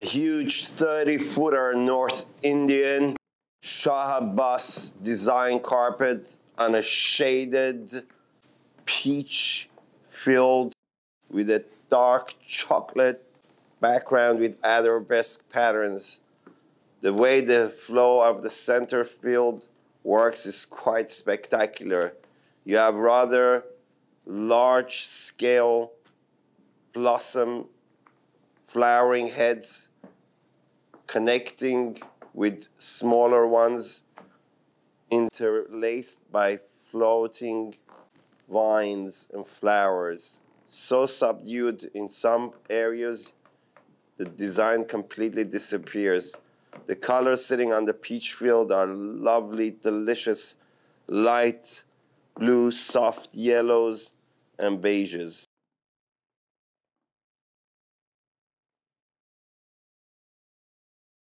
Huge 30-footer North Indian Shahabas design carpet on a shaded peach field with a dark chocolate background with arabesque patterns. The way the flow of the center field works is quite spectacular. You have rather large scale blossom flowering heads connecting with smaller ones, interlaced by floating vines and flowers. So subdued in some areas, the design completely disappears. The colors sitting on the peach field are lovely, delicious, light blue, soft yellows, and beiges.